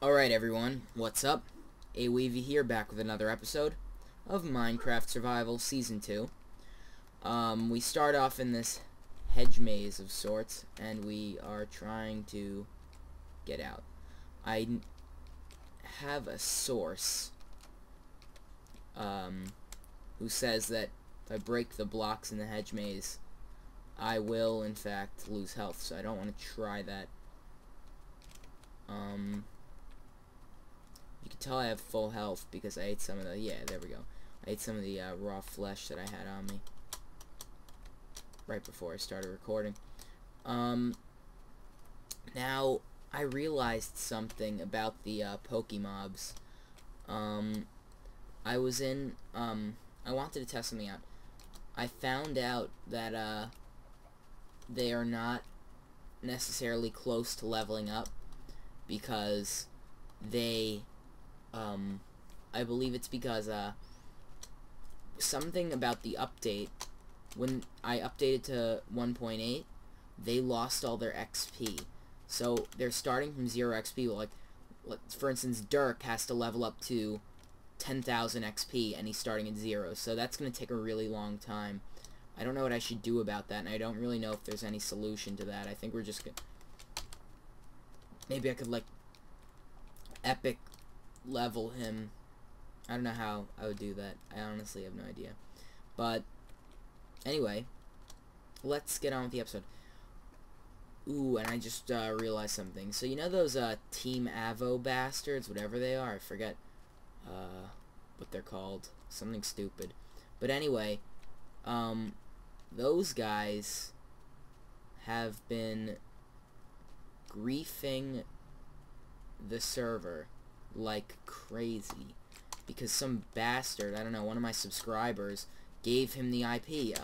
Alright everyone, what's up? AWheavy here, back with another episode of Minecraft Survival Season 2. We start off in this hedge maze of sorts, and we are trying to get out. I have a source who says that if I break the blocks in the hedge maze, I will, in fact, lose health, so I don't want to try that. You can tell I have full health because I ate some of the, I ate some of the raw flesh that I had on me right before I started recording. Now, I realized something about the Pokemobs. I wanted to test something out. I found out that they are not necessarily close to leveling up because they, I believe it's because, something about the update, when I updated to 1.8, they lost all their XP. So they're starting from 0 XP, like for instance, Dirk has to level up to 10,000 XP, and he's starting at 0, so that's going to take a really long time. I don't know what I should do about that, and I don't really know if there's any solution to that. I think we're just gonna... Maybe I could, like, epic level him. I don't know how I would do that. I honestly have no idea. But, anyway, let's get on with the episode. Ooh, and I just realized something. So, you know those Team Avo bastards, whatever they are? I forget what they're called. Something stupid. But anyway, those guys have been griefing the server like crazy because some bastard, I don't know, one of my subscribers gave him the IP,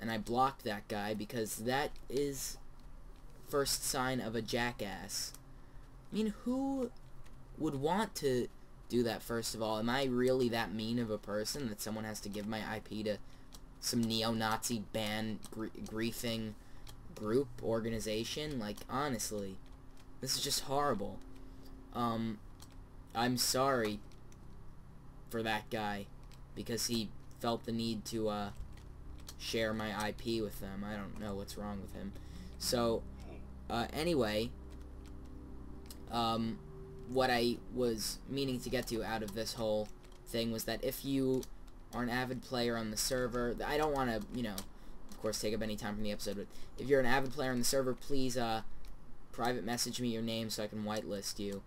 and I blocked that guy because that is first sign of a jackass. I mean, who would want to do that, first of all? Am I really that mean of a person that someone has to give my IP to some neo-Nazi ban griefing group organization? Like, honestly, this is just horrible. I'm sorry for that guy because he felt the need to share my IP with them. I don't know what's wrong with him. So anyway, what I was meaning to get to out of this whole thing was that if you are an avid player on the server, I don't want to, you know, of course take up any time from the episode, but if you're an avid player on the server, please private message me your name so I can whitelist you.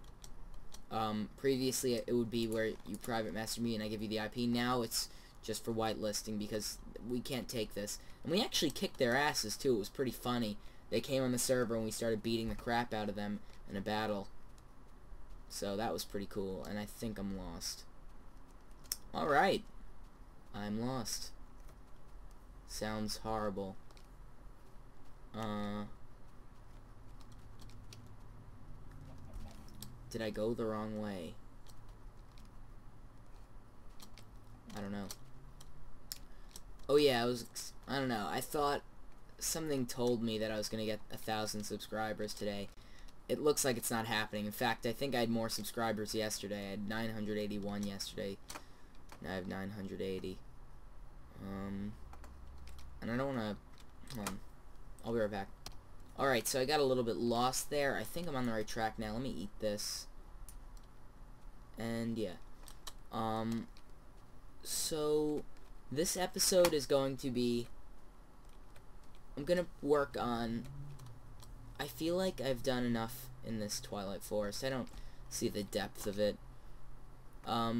Previously it would be where you private message me and I give you the IP. Now it's just for whitelisting because we can't take this. And we actually kicked their asses too. It was pretty funny. They came on the server and we started beating the crap out of them in a battle. So that was pretty cool, and I think I'm lost. Alright. I'm lost. Sounds horrible. Did I go the wrong way? I don't know. Oh yeah, I don't know. I thought something told me that I was gonna get 1,000 subscribers today. It looks like it's not happening. In fact, I think I had more subscribers yesterday. I had 981 yesterday. Now I have 980. And I don't want to... Hold on. I'll be right back. Alright, so I got a little bit lost there. I think I'm on the right track now. Let me eat this. And, yeah. So, this episode is going to be... I'm going to work on... I feel like I've done enough in this Twilight Forest. I don't see the depth of it. Yeah,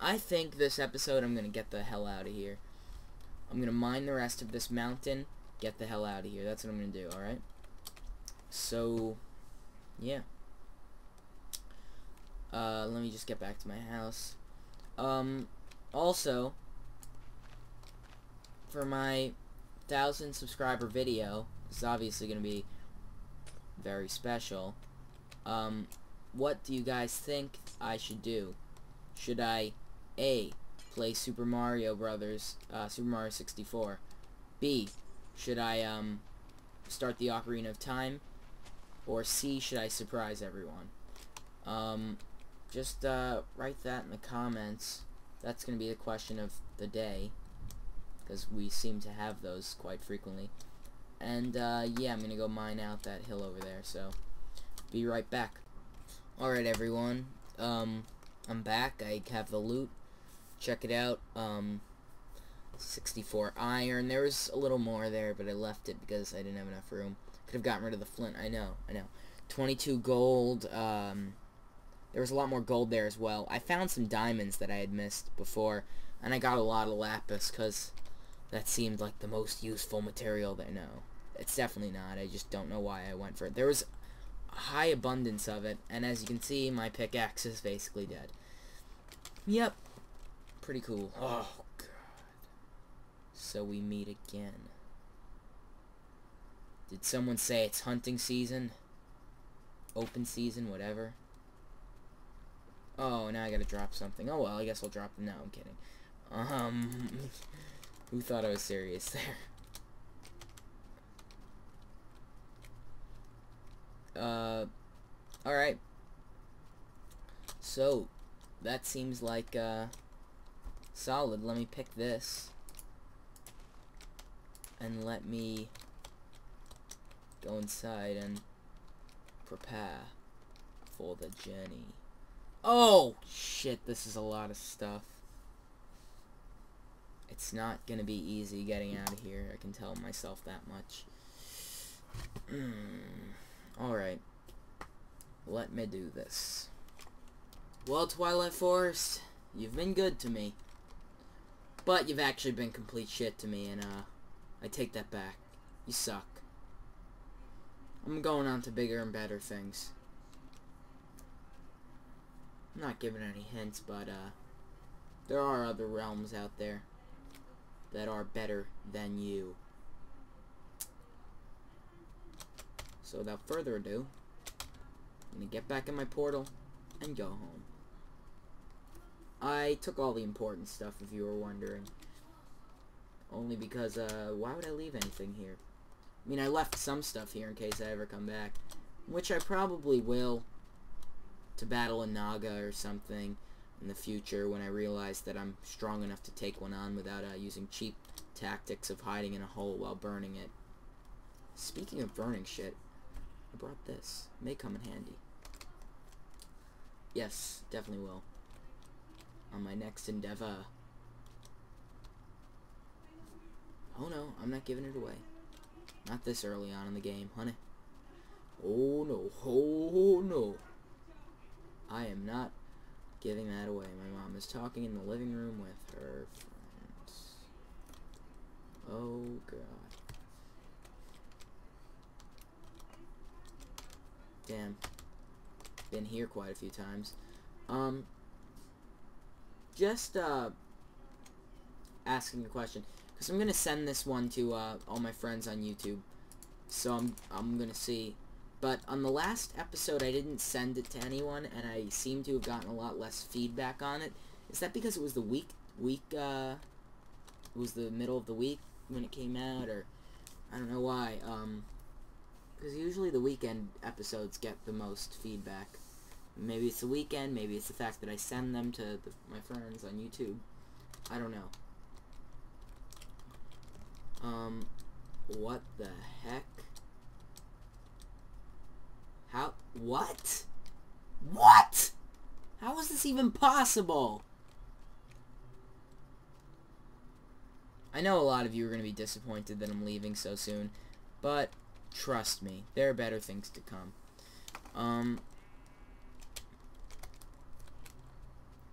I think this episode I'm gonna get the hell out of here. I'm gonna mine the rest of this mountain, get the hell out of here. That's what I'm gonna do, alright? So, yeah. Let me just get back to my house. Also, for my 1,000 subscriber video... It's obviously going to be very special. What do you guys think I should do? Should I, A, play Super Mario Brothers, Super Mario 64? B, should I, start the Ocarina of Time? Or C, should I surprise everyone? Just write that in the comments. That's going to be the question of the day, because we seem to have those quite frequently. And yeah, I'm going to go mine out that hill over there, so be right back. Alright everyone, I'm back. I have the loot. Check it out. 64 iron. There was a little more there, but I left it because I didn't have enough room. Could have gotten rid of the flint. I know. 22 gold. There was a lot more gold there as well. I found some diamonds that I had missed before, and I got a lot of lapis because that seemed like the most useful material there. No, it's definitely not. I just don't know why I went for it. There was a high abundance of it, and as you can see, my pickaxe is basically dead. Yep. Pretty cool. Oh, God. So we meet again. Did someone say it's hunting season? Open season, whatever. Oh, now I gotta drop something. Oh, well, I guess I'll drop them. No, I'm kidding. Who thought I was serious there? Alright. So, that seems like, solid. Let me pick this. And let me go inside and prepare for the journey. Oh, shit, this is a lot of stuff. It's not gonna be easy getting out of here. I can tell myself that much. Alright. Let me do this. Well, Twilight Forest, you've been good to me. But you've actually been complete shit to me, and, I take that back. You suck. I'm going on to bigger and better things. I'm not giving any hints, but, there are other realms out there that are better than you. So without further ado, I'm gonna get back in my portal and go home. I took all the important stuff, if you were wondering. Only because, why would I leave anything here? I mean, I left some stuff here in case I ever come back, which I probably will, to battle a Naga or something in the future when I realize that I'm strong enough to take one on without using cheap tactics of hiding in a hole while burning it. Speaking of burning shit, I brought this. It may come in handy. Yes, definitely will. On my next endeavor. Oh no, I'm not giving it away. Not this early on in the game, honey. Oh no, oh no. I am not giving that away. My mom is talking in the living room with her friends. Oh, God. Damn. Been here quite a few times. Just, asking a question. Because I'm going to send this one to all my friends on YouTube. So I'm going to see. But on the last episode, I didn't send it to anyone, and I seem to have gotten a lot less feedback on it. Is that because it was the it was the middle of the week when it came out, or I don't know why? Because usually the weekend episodes get the most feedback. Maybe it's the weekend. Maybe it's the fact that I send them to my friends on YouTube. I don't know. What the heck? How? What? What? How is this even possible? I know a lot of you are going to be disappointed that I'm leaving so soon, but trust me, there are better things to come.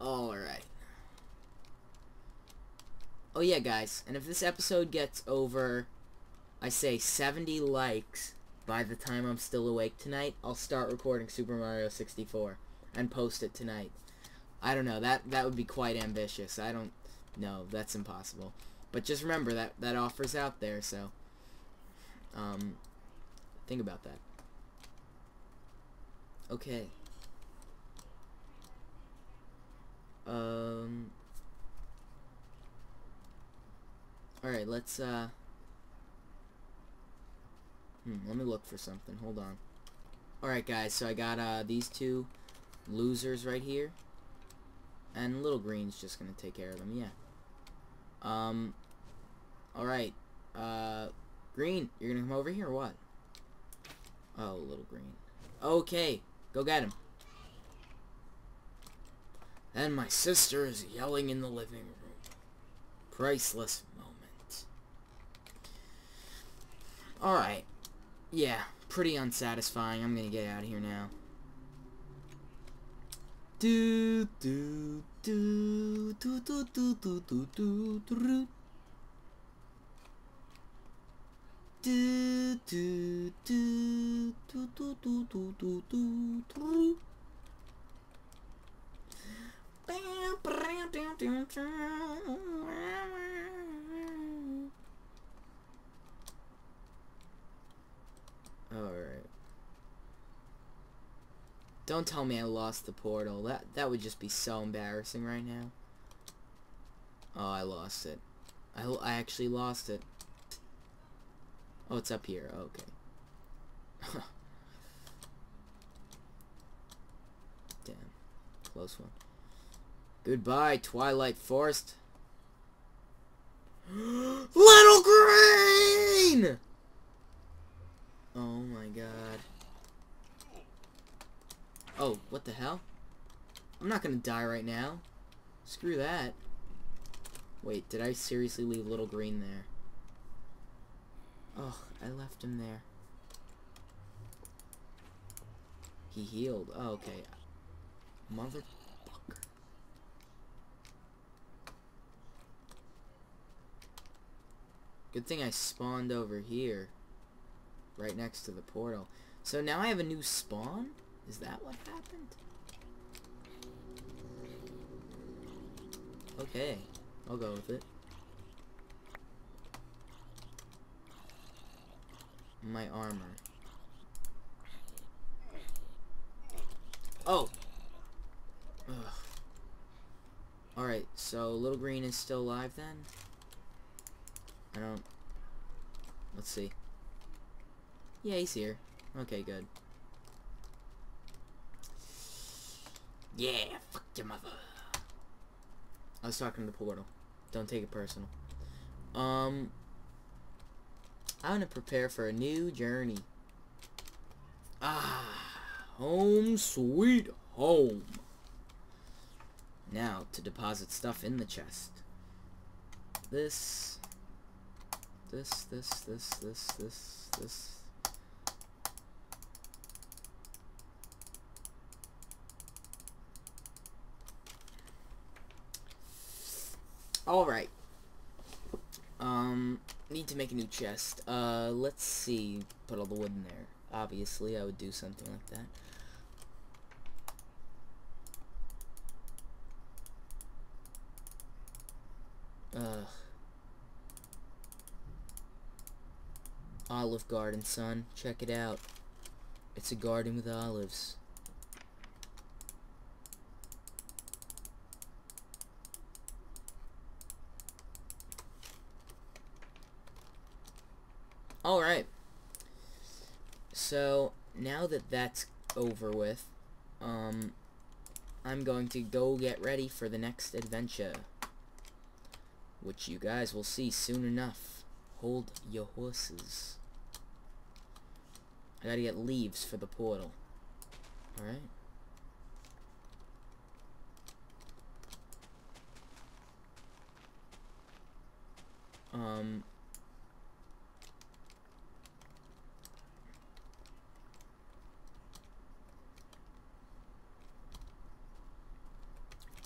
Alright. Oh yeah, guys, and if this episode gets over, I say 70 likes... by the time I'm still awake tonight, I'll start recording Super Mario 64 and post it tonight. I don't know, that would be quite ambitious. I don't know, that's impossible. But just remember that offer's out there, so think about that. Okay. Alright, let's let me look for something. Hold on. Alright guys, so I got these two losers right here. And Little Green's just gonna take care of them, yeah. Alright. Green, you're gonna come over here or what? Oh, Little Green. Okay, go get him. And my sister is yelling in the living room. Priceless moment. Alright. Yeah, pretty unsatisfying. I'm gonna get out of here now. Do do do do do do do do do do do do do do do do do do. Alright. Don't tell me I lost the portal. That would just be so embarrassing right now. Oh, I lost it. I actually lost it. Oh, it's up here. Okay. Damn. Close one. Goodbye, Twilight Forest. Little Green! Oh my god. Oh, what the hell? I'm not gonna die right now. Screw that. Wait, did I seriously leave Little Green there? Oh, I left him there. He healed. Oh, okay. Mother... Good thing I spawned over here, right next to the portal. So now I have a new spawn? Is that what happened? Okay, I'll go with it. My armor. Oh! Ugh. Alright, so Little Green is still alive then? I don't... Let's see. Yeah, he's here. Okay, good. Yeah, fuck your mother. I was talking to the portal. Don't take it personal. I'm gonna prepare for a new journey. Ah, home sweet home. Now, to deposit stuff in the chest. This. Alright. Need to make a new chest. Let's see. Put all the wood in there. Obviously, I would do something like that. Olive garden, son. Check it out. It's a garden with olives. Alright. So, now that that's over with, I'm going to go get ready for the next adventure. Which you guys will see soon enough. Hold your horses. I gotta get leaves for the portal. Alright.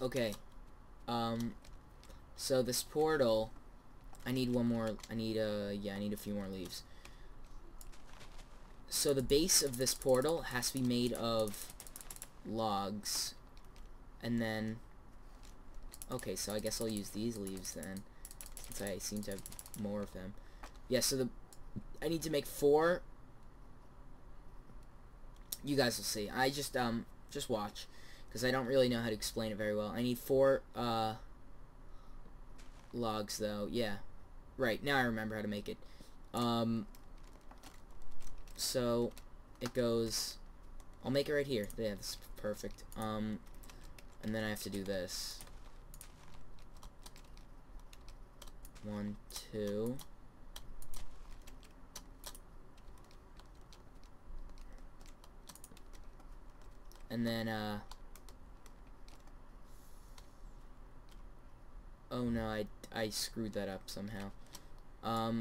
Okay. So this portal... I need one more... I need a few more leaves. So the base of this portal has to be made of logs. And then... Okay, so I guess I'll use these leaves then. Since I seem to have more of them. Yeah, so the... I need to make 4. You guys will see. I just watch. Because I don't really know how to explain it very well. I need 4, logs though. Yeah. Right. Now I remember how to make it. So it goes I'll make it right here. Yeah, that's perfect. And then I have to do this. 1, 2. And then, oh no, I screwed that up somehow. Anywho.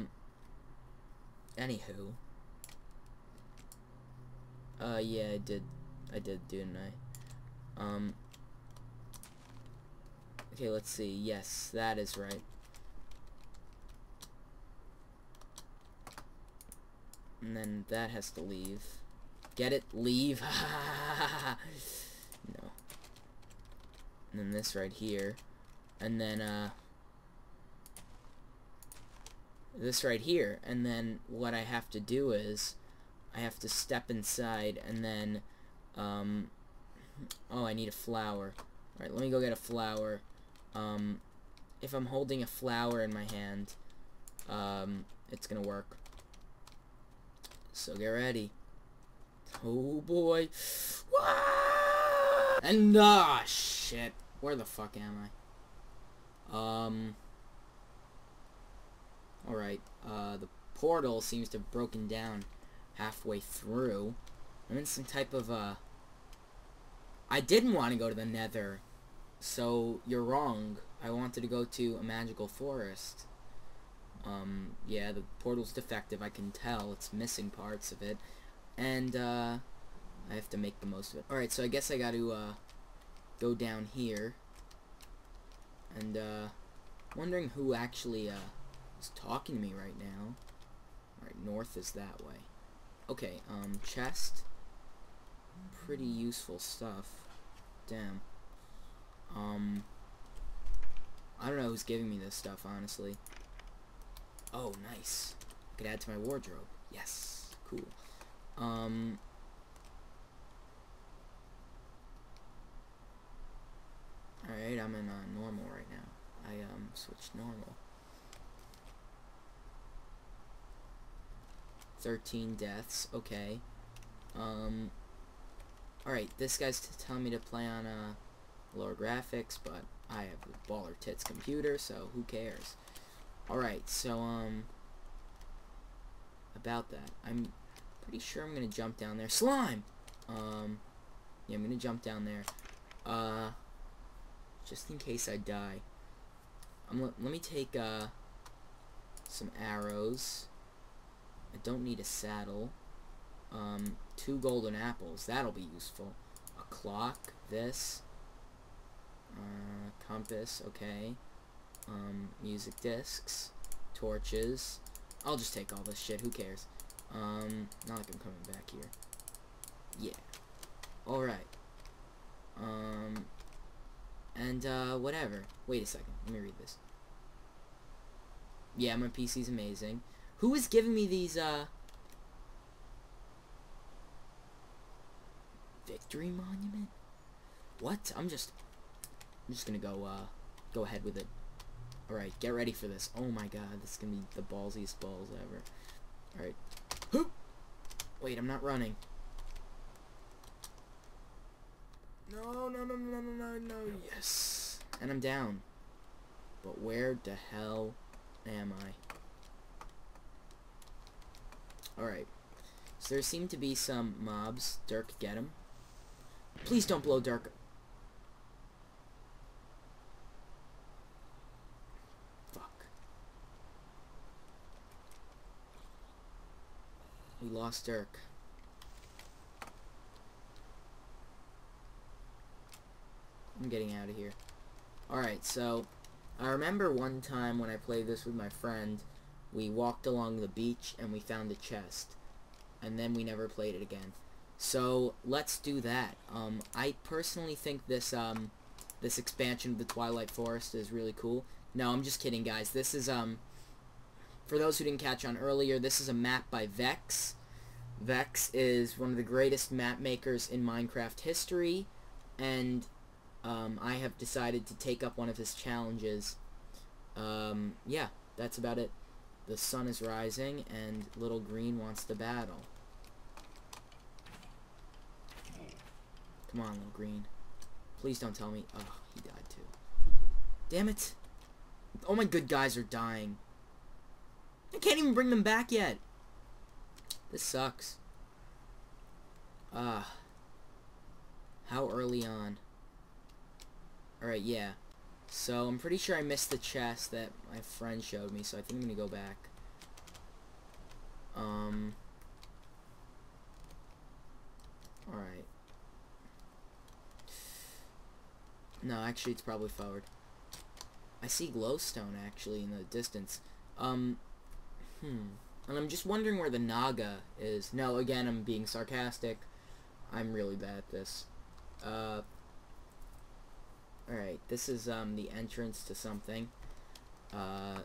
Yeah, I did, didn't I? Okay, let's see. Yes, that is right. And then that has to leave. Get it? Leave. No. And then this right here. And then, this right here. And then what I have to do is, I have to step inside, and then, oh, I need a flower. Alright, let me go get a flower. If I'm holding a flower in my hand, it's gonna work. So get ready. Oh boy. Wah! And, ah, shit. Where the fuck am I? Alright, the portal seems to have broken down halfway through. I'm in some type of, I didn't want to go to the Nether, so you're wrong. I wanted to go to a magical forest. Yeah, the portal's defective, I can tell. It's missing parts of it. And, I have to make the most of it. Alright, so I guess I gotta, go down here. And, wondering who actually, is talking to me right now. Alright, north is that way. Okay, chest. Pretty useful stuff. Damn. I don't know who's giving me this stuff, honestly. Oh, nice. I could add to my wardrobe. Yes. Cool. Alright, I'm in, normal right now. I, switched normal. 13 deaths, okay. Alright, this guy's telling me to play on, lower graphics, but I have a baller tits computer, so who cares? Alright, so, about that. I'm pretty sure I'm gonna jump down there. Slime! Yeah, I'm gonna jump down there. Just in case I die. Let me take, some arrows. I don't need a saddle. 2 golden apples. That'll be useful. A clock. This. Compass. Okay. Music discs. Torches. I'll just take all this shit. Who cares? Not like I'm coming back here. Yeah. Alright. And, whatever. Wait a second. Let me read this. Yeah, my PC's amazing. Who is giving me these, Victory Monument? What? I'm just gonna go, go ahead with it. Alright, get ready for this. Oh my god, this is gonna be the ballsiest balls ever. Alright. Hoop! Wait, I'm not running. No, no, no, no, no, no, no, yes! And I'm down. But where the hell am I? Alright, so there seem to be some mobs. Dirk, get him. Please don't blow Dirk. Fuck. We lost Dirk. I'm getting out of here. Alright, so I remember one time when I played this with my friend, we walked along the beach, and we found a chest. And then we never played it again. So, let's do that. I personally think this, this expansion of the Twilight Forest is really cool. No, I'm just kidding, guys. This is, for those who didn't catch on earlier, this is a map by Vechs. Vechs is one of the greatest map makers in Minecraft history. And, I have decided to take up one of his challenges. Yeah, that's about it. The sun is rising, and Little Green wants to battle. Come on, little green. Please don't tell me. Oh, he died too. Damn it. Oh, my good guys are dying. I can't even bring them back yet. This sucks. Ah. How early on? Alright, yeah. So, I'm pretty sure I missed the chest that my friend showed me, so I think I'm gonna go back. Alright. No, actually, it's probably forward. I see glowstone, actually, in the distance. And I'm just wondering where the Naga is. No, again, I'm being sarcastic. I'm really bad at this. Alright, this is, the entrance to something. Come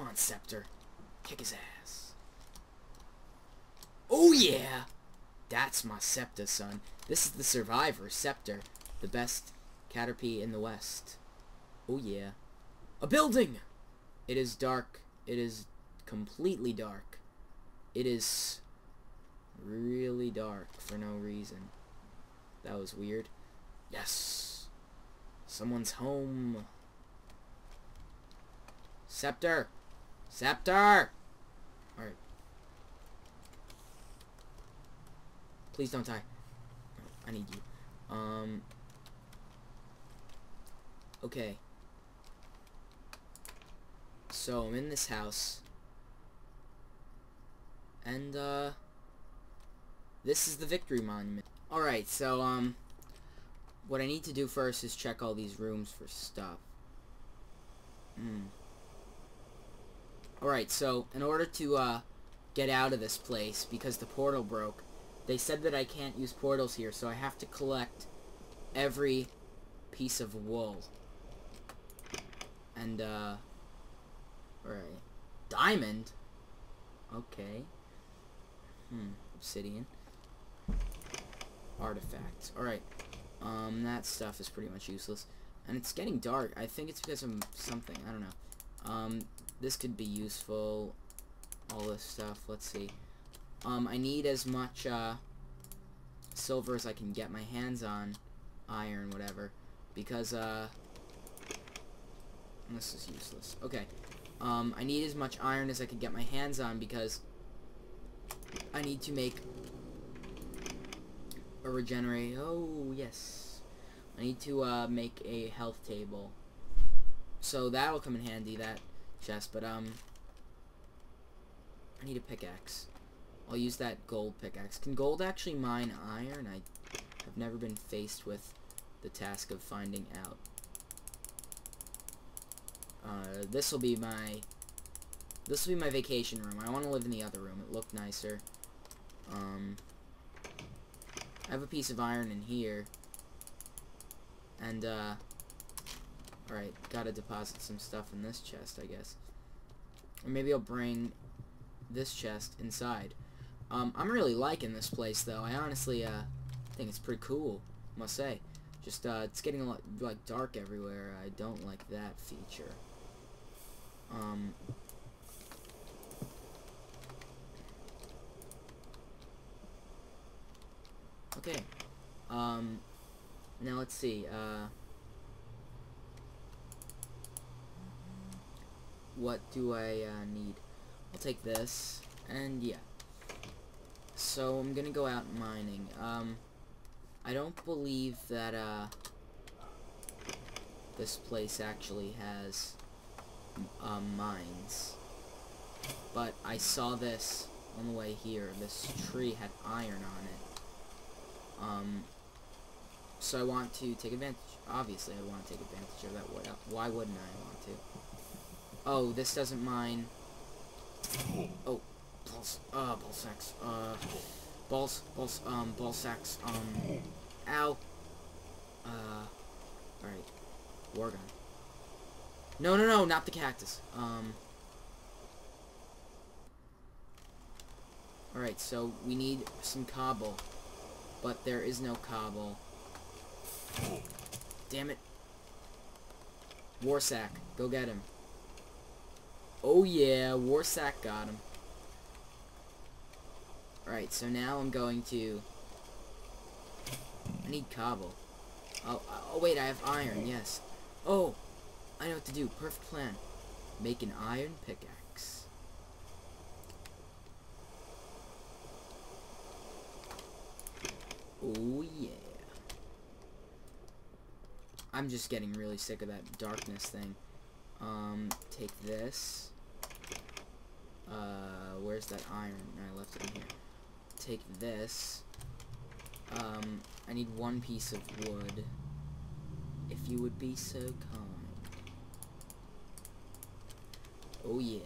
on, Scepter. Kick his ass. Oh, yeah! That's my Scepter, son. This is the survivor, Scepter. The best Caterpie in the West. Oh, yeah. A building! It is dark. It is completely dark. It is really dark for no reason. That was weird. Yes! Someone's home. Scepter! Scepter! Alright. Please don't die. I need you. Okay. So, I'm in this house. And, this is the victory monument. Alright, so, what I need to do first is check all these rooms for stuff. Alright, so, in order to, get out of this place, because the portal broke, they said that I can't use portals here, so I have to collect every piece of wool. And, alright. Diamond? Okay. Obsidian. Artifacts. Alright. That stuff is pretty much useless. And it's getting dark. I think it's because of something. I don't know. This could be useful. All this stuff. Let's see. I need as much, silver as I can get my hands on. Iron, whatever. Because, this is useless. Okay. I need as much iron as I can get my hands on because I need to make a regenerate. Oh, yes. I need to make a health table. So that'll come in handy, that chest, but I need a pickaxe. I'll use that gold pickaxe. Can gold actually mine iron? I have never been faced with the task of finding out. This will be my vacation room. I want to live in the other room. It looked nicer. I have a piece of iron in here. And, alright, gotta deposit some stuff in this chest, I guess. Or maybe I'll bring this chest inside. I'm really liking this place, though. I honestly, think it's pretty cool, must say. Just, it's getting a lot, like, dark everywhere. I don't like that feature. Okay. Now let's see. What do I need? I'll take this, and yeah. So I'm gonna go out mining. I don't believe that this place actually has mines, but I saw this on the way here. This tree had iron on it. So I want to take advantage. Obviously, I want to take advantage of that. Why wouldn't I want to? Oh, this doesn't mine. Oh, balls. Ball sacks. Ball sacks. Ow. Alright. War gun. No, not the cactus. Alright, so we need some cobble. But there is no cobble. Damn it. Warsack, go get him. Oh yeah, Warsack got him. Alright, so now I'm going to... I need cobble. Oh, wait, I have iron, yes. Oh, I know what to do. Perfect plan. Make an iron pickaxe. Oh, yeah. I'm just getting really sick of that darkness thing. Take this. Where's that iron? I left it in here. Take this. I need one piece of wood. If you would be so kind. Oh yeah.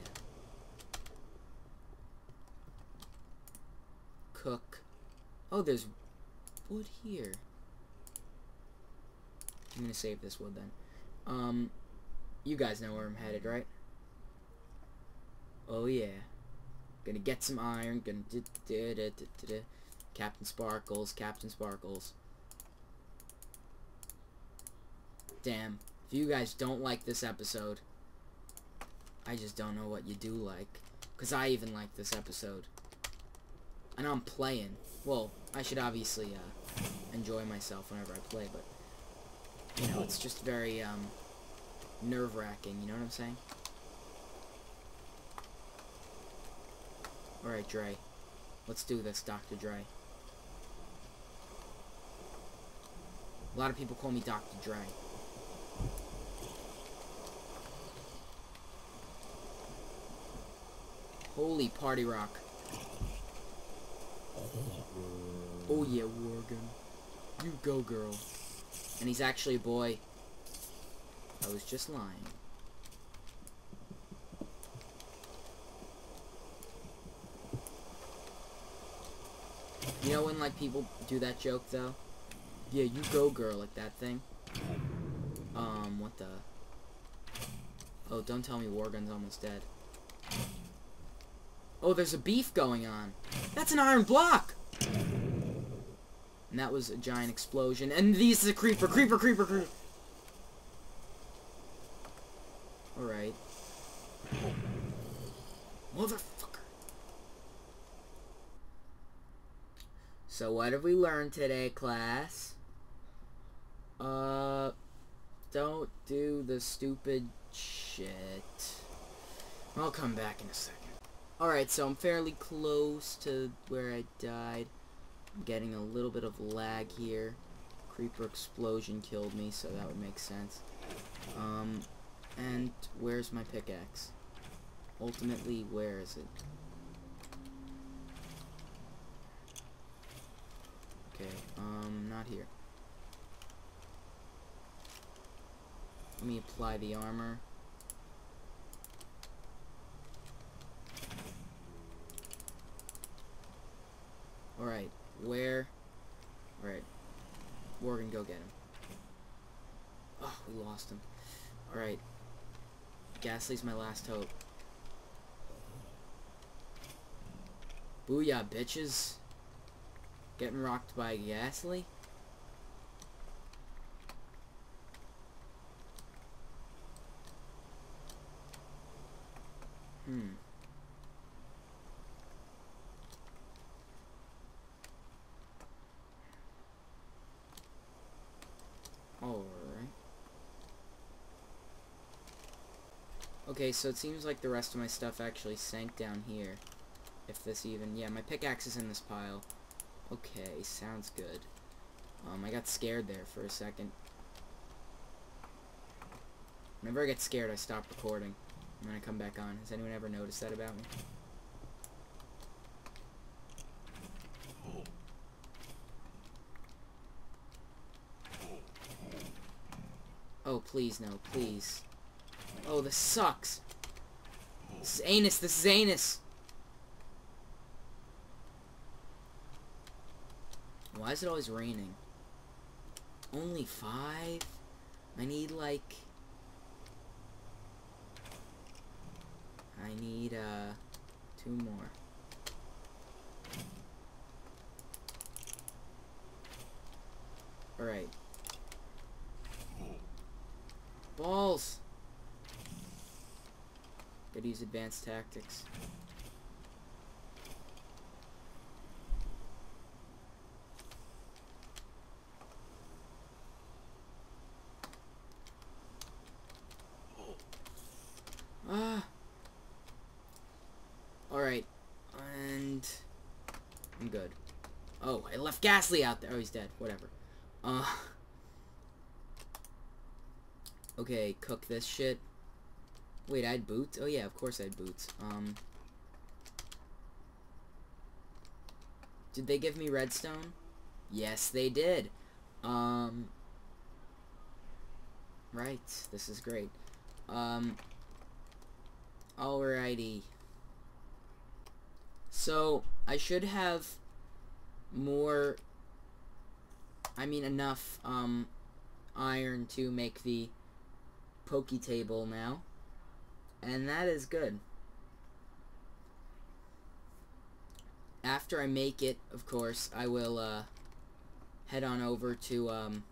Cook. Oh, there's wood here. I'm gonna save this wood then. You guys know where I'm headed, right? Oh yeah. Gonna get some iron, gonna Captain Sparkles, Captain Sparkles. Damn. If you guys don't like this episode, I just don't know what you do like. 'Cause I even like this episode. And I'm playing. Well, I should obviously enjoy myself whenever I play, but you know, it's just very nerve-wracking, you know what I'm saying? Alright, Dre. Let's do this, Dr. Dre. A lot of people call me Dr. Dre. Holy party rock. Oh yeah, Worgen. You go, girl. And he's actually a boy. I was just lying. You know when, like, people do that joke, though? Yeah, you go, girl, like that thing. What the... Oh, don't tell me Wargun's almost dead. Oh, there's a beef going on! That's an iron block! And that was a giant explosion. And this is a creeper, creeper, creeper, creeper! Alright. Motherfucker! So what have we learned today, class? Don't do the stupid shit. I'll come back in a second. Alright, so I'm fairly close to where I died. I'm getting a little bit of lag here. Creeper explosion killed me, so that would make sense. And where's my pickaxe? Ultimately, where is it? Okay, not here. Let me apply the armor. Alright, where? Alright. We're gonna go get him. Oh, we lost him. Alright. Ghastly's my last hope. Booyah, bitches. Getting rocked by Ghastly? Alright. Okay, so it seems like the rest of my stuff actually sank down here. If this even... Yeah, my pickaxe is in this pile. Okay, sounds good. I got scared there for a second. Whenever I get scared, I stop recording. And then I come back on. Has anyone ever noticed that about me? Oh, please, no, please. Oh, this sucks. This is anus, this is anus! Why is it always raining? Only 5? I need, like... I need, 2 more. Alright. Balls! Gotta use advanced tactics. I'm good. Oh, I left Ghastly out there. Oh, he's dead. Whatever. Okay, cook this shit. Wait, I had boots? Oh yeah, of course I had boots. Did they give me redstone? Yes, they did. Right, this is great. Alrighty. So, I should have more, I mean enough, iron to make the Poke Table now. And that is good. After I make it, of course, I will, head on over to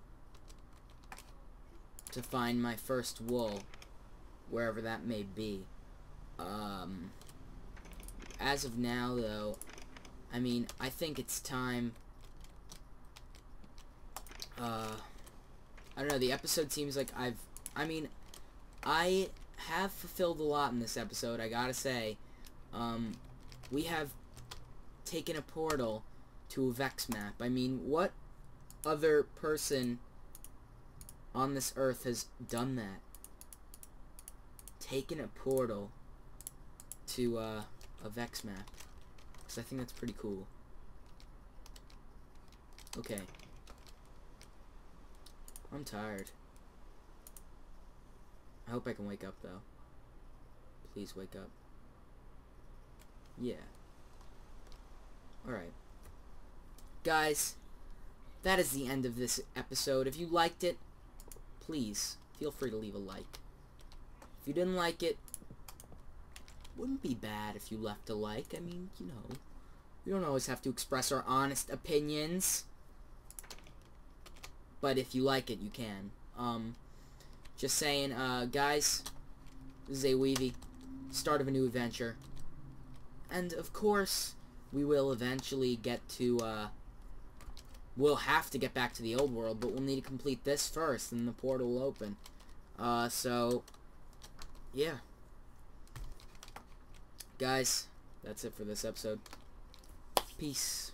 find my first wool, wherever that may be. As of now, though, I mean, I think it's time, I don't know, the episode seems like I have fulfilled a lot in this episode, I gotta say. We have taken a portal to a Vechs map. I mean, what other person on this earth has done that? Taken a portal to a Vechs map, because I think that's pretty cool. Okay, I'm tired. I hope I can wake up though. Please wake up. Yeah. Alright. Guys, that is the end of this episode. If you liked it, please feel free to leave a like. If you didn't like it, wouldn't be bad if you left a like. I mean, you know, we don't always have to express our honest opinions. But if you like it, you can. Just saying, guys, this is AWheavy, start of a new adventure. And, of course, we will eventually get to, we'll have to get back to the old world, but we'll need to complete this first, and the portal will open. So, yeah. Guys, that's it for this episode. Peace.